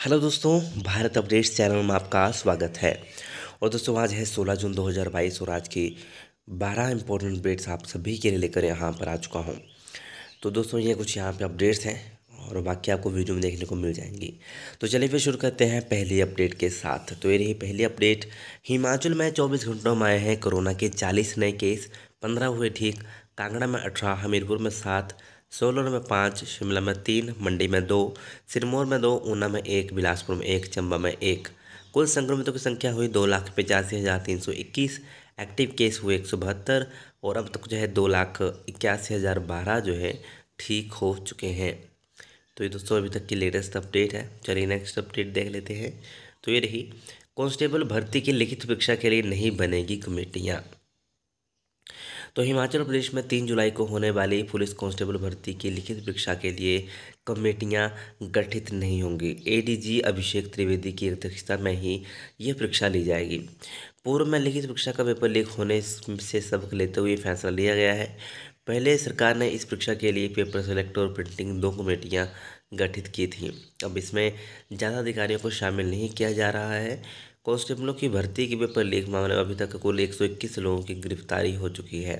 Hello दोस्तों, Bharat updates channel में आपका स्वागत है। और दोस्तों आज है 16 जून 2022 और आज की 12 इम्पोर्टेंट अपडेट्स आप सभी के लिए लेकर यहाँ पर आ चुका हूँ। तो दोस्तों ये कुछ यहाँ पे अपडेट्स हैं और बाकी आपको वीडियो में देखने को मिल जाएंगी। तो चलिए फिर शुरू करते हैं पहली अपडेट के साथ। तो ये रही पहली अपडेट। हिमाचल में 24 घंटों में आए हैं कोरोना के 40 नए केस, 15 हुए ठीक। कांगड़ा में 18, हमीरपुर में 7, सोलन में 5, शिमला में 3, मंडी में 2, सिरमौर में 2, ऊना में 1, बिलासपुर में 1, चंबा में 1। कुल संक्रमितों की संख्या हुई 2,85,321। एक्टिव केस हुए 172 और अब तक जो है 2,81,012 जो है ठीक हो चुके हैं। तो ये दोस्तों अभी तक की लेटेस्ट अपडेट है। चलिए नेक्स्ट अपडेट देख लेते हैं। तो ये रही कांस्टेबल भर्ती की लिखित परीक्षा के लिए नहीं बनेगी कमेटियाँ। तो हिमाचल प्रदेश में 3 जुलाई को होने वाली पुलिस कांस्टेबल भर्ती की लिखित परीक्षा के लिए कमेटियां गठित नहीं होंगी। एडीजी अभिषेक त्रिवेदी की अध्यक्षता में ही यह परीक्षा ली जाएगी। पूर्व में लिखित परीक्षा का पेपर लीक होने से सबक लेते हुए फैसला लिया गया है। पहले सरकार ने इस परीक्षा के लिए पेपर सेलेक्ट और प्रिंटिंग 2 कमेटियाँ गठित की थी। अब इसमें ज़्यादा अधिकारियों को शामिल नहीं किया जा रहा है। कांस्टेबलों की भर्ती के पेपर लीक मामले में अभी तक कुल 121 लोगों की गिरफ्तारी हो चुकी है।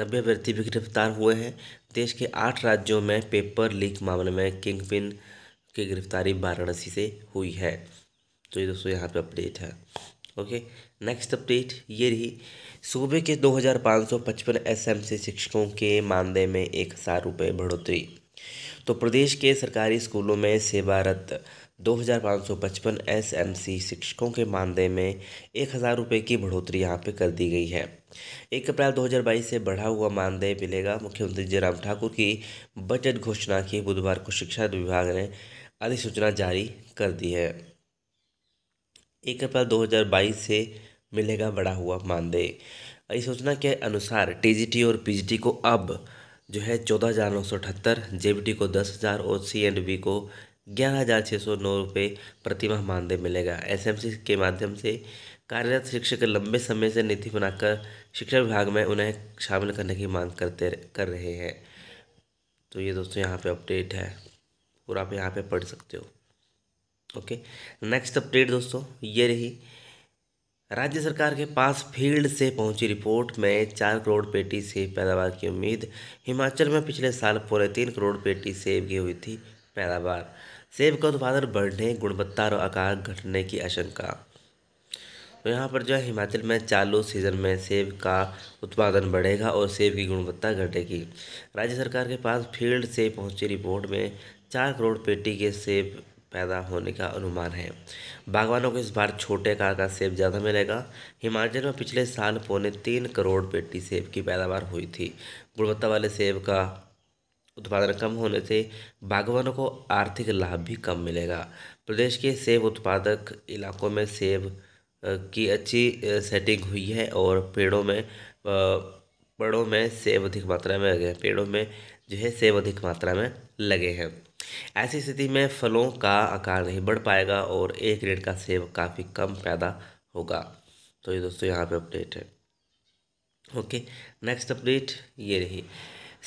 90 अभ्यर्थी भी गिरफ्तार हुए हैं। देश के 8 राज्यों में पेपर लीक मामले में किंगपिन की गिरफ्तारी वाराणसी से हुई है। तो ये दोस्तों यहाँ पे अपडेट है। ओके नेक्स्ट अपडेट ये रही। सूबे के 2555 एसएमसी शिक्षकों के मानदेय में 1,000 रुपये बढ़ोतरी। तो प्रदेश के सरकारी स्कूलों में सेवारत 2555 एसएमसी शिक्षकों के मानदेय में 1,000 रुपये की बढ़ोतरी यहां पे कर दी गई है। 1 अप्रैल 2022 से बढ़ा हुआ मानदेय मिलेगा। मुख्यमंत्री जयराम ठाकुर की बजट घोषणा की बुधवार को शिक्षा विभाग ने अधिसूचना जारी कर दी है। 1 अप्रैल 2022 से मिलेगा बढ़ा हुआ मानदेय। अधिसूचना के अनुसार टीजीटी और पीजीटी को अब जो है 14,978, जेबीटी को 10,000 और सीएंडबी को 11,609 रुपये प्रतिमाह मानदेय मिलेगा। एसएमसी के माध्यम से कार्यरत शिक्षक लंबे समय से नीति बनाकर शिक्षा विभाग में उन्हें शामिल करने की मांग कर रहे हैं। तो ये दोस्तों यहाँ पे अपडेट है, पूरा आप यहाँ पे पढ़ सकते हो। ओके नेक्स्ट अपडेट दोस्तों ये रही। राज्य सरकार के पास फील्ड से पहुंची रिपोर्ट में 4 करोड़ पेटी सेब पैदावार की उम्मीद। हिमाचल में पिछले साल 3.25 करोड़ पेटी सेब की हुई थी पैदावार। सेब का उत्पादन बढ़ने, गुणवत्ता और आकार घटने की आशंका। तो यहाँ पर जो है हिमाचल में चालू सीजन में सेब का उत्पादन बढ़ेगा और सेब की गुणवत्ता घटेगी। राज्य सरकार के पास फील्ड से पहुंची रिपोर्ट में 4 करोड़ पेटी के सेब पैदा होने का अनुमान है। बागवानों को इस बार छोटे आकार का सेब ज़्यादा मिलेगा। हिमाचल में पिछले साल 3.25 करोड़ पेटी सेब की पैदावार हुई थी। गुणवत्ता वाले सेब का उत्पादन कम होने से बागवानों को आर्थिक लाभ भी कम मिलेगा। प्रदेश के सेब उत्पादक इलाकों में सेब की अच्छी सेटिंग हुई है और पेड़ों में सेब अधिक मात्रा में लगे हैं। ऐसी स्थिति में फलों का आकार नहीं बढ़ पाएगा और 1 ग्रेड का सेब काफ़ी कम पैदा होगा। तो ये दोस्तों यहाँ पे अपडेट है। ओके नेक्स्ट अपडेट ये रही।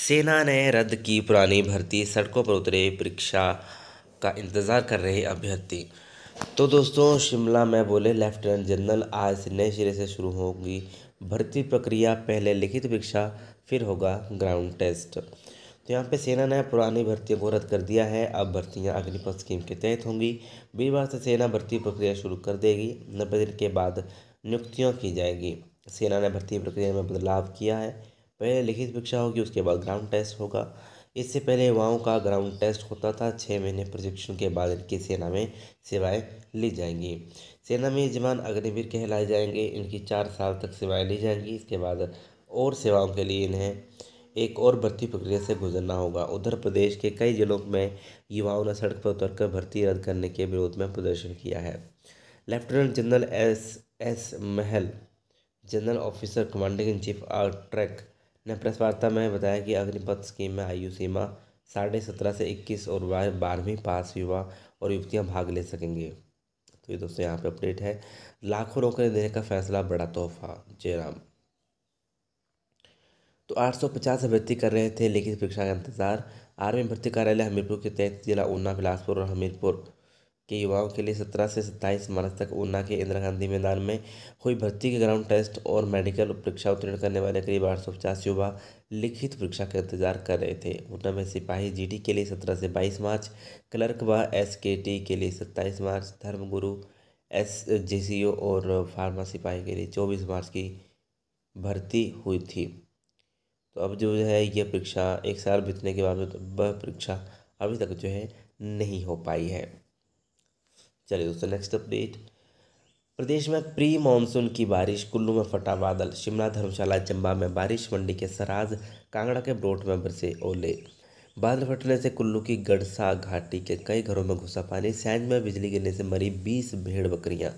सेना ने रद्द की पुरानी भर्ती, सड़कों पर उतरे परीक्षा का इंतज़ार कर रहे अभ्यर्थी। तो दोस्तों शिमला में बोले लेफ्टिनेंट जनरल, आज से नए सिरे से शुरू होगी भर्ती प्रक्रिया। पहले लिखित परीक्षा, फिर होगा ग्राउंड टेस्ट। तो यहाँ पे सेना ने पुरानी भर्तियों को रद्द कर दिया है। अब भर्तियाँ अग्निपथ स्कीम के तहत होंगी। वीरवार से सेना भर्ती प्रक्रिया शुरू कर देगी। 90 दिन के बाद नियुक्तियाँ की जाएगी। सेना ने भर्ती प्रक्रिया में बदलाव किया है। पहले लिखित परीक्षा होगी, उसके बाद ग्राउंड टेस्ट होगा। इससे पहले युवाओं का ग्राउंड टेस्ट होता था। 6 महीने प्रशिक्षण के बाद इनकी सेना में सेवाएं ली जाएंगी। सेना में जवान अग्निवीर कहलाए जाएंगे। इनकी 4 साल तक सेवाएं ली जाएंगी। इसके बाद और सेवाओं के लिए इन्हें एक और भर्ती प्रक्रिया से गुजरना होगा। उधर प्रदेश के कई जिलों में युवाओं ने सड़क पर उतरकर भर्ती रद्द करने के विरोध में प्रदर्शन किया है। Lieutenant general S. S. Mahal, general officer commanding in chief ट्रैक, ने प्रेस वार्ता में बताया कि अग्निपथ स्कीम में आयु सीमा 17.5 से 21 और 12वीं पास युवा और युवतियाँ भाग ले सकेंगे। तो ये दोस्तों यहाँ पे अपडेट है। लाखों नौकरियाँ देने का फैसला बड़ा तोहफा जयराम। तो 850 अभ्यर्थी कर रहे थे लिखित परीक्षा का इंतजार। आर्मी भर्ती कार्यालय हमीरपुर के तहत जिला ऊना, बिलासपुर और हमीरपुर के युवाओं के लिए 17 से 27 मार्च तक ऊना के इंदिरा गांधी मैदान में हुई भर्ती के ग्राउंड टेस्ट और मेडिकल परीक्षा उत्तीर्ण करने वाले करीब 850 युवा लिखित परीक्षा का इंतजार कर रहे थे। ऊना में सिपाही जीडी के लिए 17 से 22 मार्च, क्लर्क व एसकेटी के लिए 27 मार्च, धर्मगुरु एसजेसीओ और फार्मा सिपाही के लिए 24 मार्च की भर्ती हुई थी। तो अब जो है ये परीक्षा एक साल बीतने के बाद वह परीक्षा अभी तक जो है नहीं हो पाई है। चलिए दोस्तों नेक्स्ट अपडेट। प्रदेश में प्री मानसून की बारिश, कुल्लू में फटा बादल, शिमला, धर्मशाला, चंबा में बारिश, मंडी के सराज, कांगड़ा के ब्रोट में बरसे ओले। बादल फटने से कुल्लू की गड़सा घाटी के कई घरों में घुसा पानी, सैंज में बिजली गिरने से मरी 20 भेड़ बकरियां।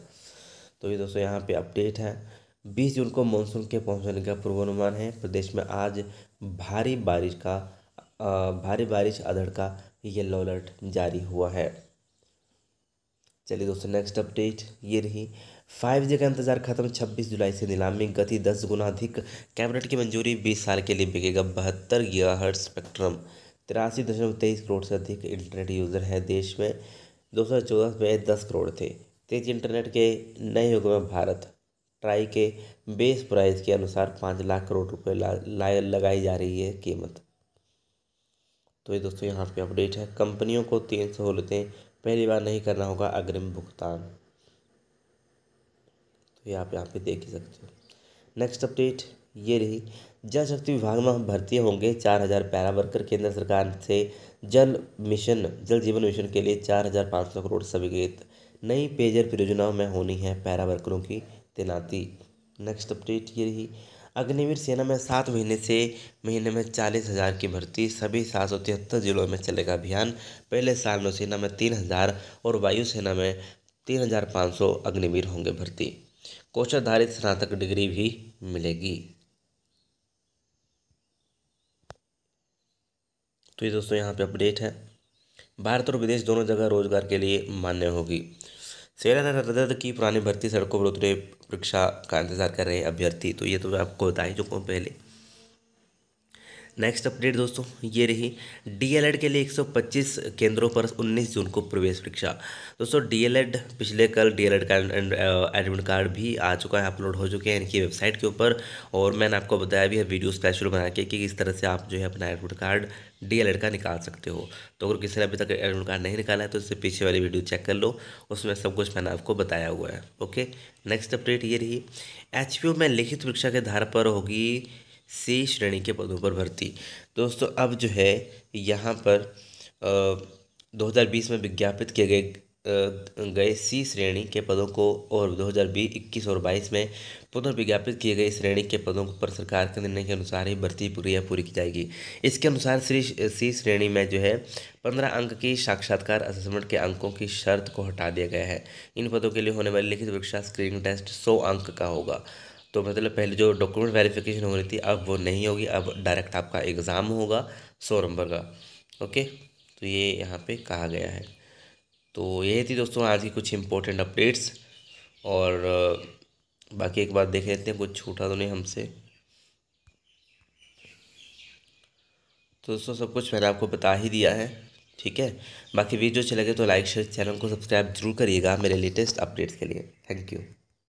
तो ये दोस्तों यहाँ पे अपडेट है। 20 जून को मानसून के पहुँचने का पूर्वानुमान है। प्रदेश में आज भारी बारिश अधड़ का येलो अलर्ट जारी हुआ है। चलिए दोस्तों नेक्स्ट अपडेट ये रही। 5G का इंतजार खत्म, 26 जुलाई से नीलामी, गति 10 गुना अधिक, कैबिनेट की मंजूरी, 20 साल के लिए बिकेगा 72 GHz स्पेक्ट्रम, 83.23 करोड़ से अधिक इंटरनेट यूज़र है देश में, 2014 में 10 करोड़ थे। तेज इंटरनेट के नए युग में भारत ट्राई के बेस प्राइस के अनुसार 5 लाख करोड़ रुपये लगाई जा रही है कीमत। तो ये दोस्तों यहाँ पर अपडेट है। कंपनियों को 3 सहूलतें, पहली बार नहीं करना होगा अग्रिम भुगतान। तो ये आप यहाँ पे देख ही सकते हो। नेक्स्ट अपडेट ये रही। जल शक्ति विभाग में भर्ती होंगे 4000 पैरा वर्कर। केंद्र सरकार से जल जीवन मिशन के लिए 4500 करोड़ स्वीकृत। नई पेयजल परियोजनाओं में होनी है पैरा वर्करों की तैनाती। नेक्स्ट अपडेट ये रही। अग्निवीर सेना में 7 महीने में 40,000 की भर्ती। सभी 773 जिलों में चलेगा अभियान। पहले साल नौसेना में 3,000 और वायुसेना में 3,500 अग्निवीर होंगे भर्ती। कोषाधारित स्नातक डिग्री भी मिलेगी। तो ये दोस्तों यहाँ पे अपडेट है। भारत और विदेश दोनों जगह रोजगार के लिए मान्य होगी। सेना रद्द की पुरानी भर्ती, सड़कों पर उतरे परीक्षा का इंतजार कर रहे हैं अभ्यर्थी। तो ये तो मैं आपको बता ही चुका हूँ पहले। नेक्स्ट अपडेट दोस्तों ये रही। डीएलएड के लिए 125 केंद्रों पर 19 जून को प्रवेश परीक्षा। दोस्तों डीएलएड पिछले कल डीएलएड का एडमिट कार्ड भी आ चुका है, अपलोड हो चुके हैं इनकी वेबसाइट के ऊपर। और मैंने आपको बताया भी है वीडियो स्पेशल बना के कि इस तरह से आप जो है अपना एडमिट कार्ड डीएलएड का निकाल सकते हो। तो अगर किसी ने अभी तक एडमिट कार्ड नहीं निकाला है तो इससे पीछे वाली वीडियो चेक कर लो, उसमें सब कुछ मैंने आपको बताया हुआ है। ओके नेक्स्ट अपडेट ये रही। एचपीयू में लिखित परीक्षा के आधार पर होगी सी श्रेणी के पदों पर भर्ती। दोस्तों अब जो है यहाँ पर 2020 में विज्ञापित किए गए सी श्रेणी के पदों को और 2021 और 22 में पुनर्विज्ञापित किए गए श्रेणी के पदों पर सरकार के निर्णय के अनुसार ही भर्ती प्रक्रिया पूरी की जाएगी। इसके अनुसार सी श्रेणी में जो है 15 अंक की साक्षात्कार असेसमेंट के अंकों की शर्त को हटा दिया गया है। इन पदों के लिए होने वाली लिखित परीक्षा स्क्रीनिंग टेस्ट 100 अंक का होगा। तो मतलब पहले जो डॉक्यूमेंट वेरिफिकेशन हो रही थी अब वो नहीं होगी, अब डायरेक्ट आपका एग्ज़ाम होगा 100 नंबर का। ओके तो ये यहाँ पे कहा गया है। तो यही थी दोस्तों आज की कुछ इम्पोर्टेंट अपडेट्स। और बाकी एक बार देख लेते हैं कुछ छूटा तो नहीं हमसे। तो दोस्तों सब कुछ मैंने आपको बता ही दिया है, ठीक है। बाकी वीडियो अच्छे लगे तो लाइक शेयर, चैनल को सब्सक्राइब जरूर करिएगा मेरे लेटेस्ट अपडेट्स के लिए। Thank you.